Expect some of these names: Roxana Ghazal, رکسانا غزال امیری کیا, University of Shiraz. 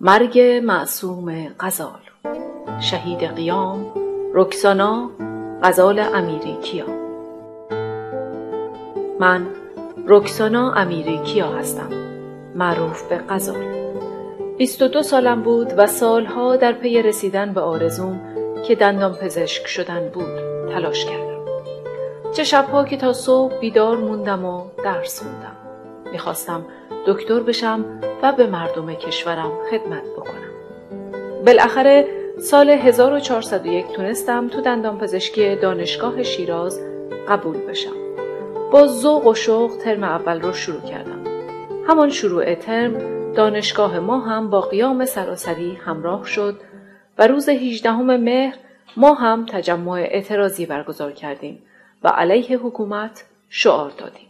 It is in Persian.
مرگ معصوم غزال، شهید قیام، رکسانا غزال امیری کیا. من رکسانا امیری کیا هستم، معروف به غزال. 22 سالم بود و سالها در پی رسیدن به آرزوم که دندان پزشک شدن بود تلاش کردم. چه شبها که تا صبح بیدار موندم و درس خوندم. میخواستم دکتر بشم و به مردم کشورم خدمت بکنم. بالاخره سال 1401 تونستم تو دندانپزشکی دانشگاه شیراز قبول بشم. با ذوق و شوق ترم اول رو شروع کردم. همان شروع ترم دانشگاه ما هم با قیام سراسری همراه شد و روز 18 مهر ما هم تجمع اعتراضی برگزار کردیم و علیه حکومت شعار دادیم.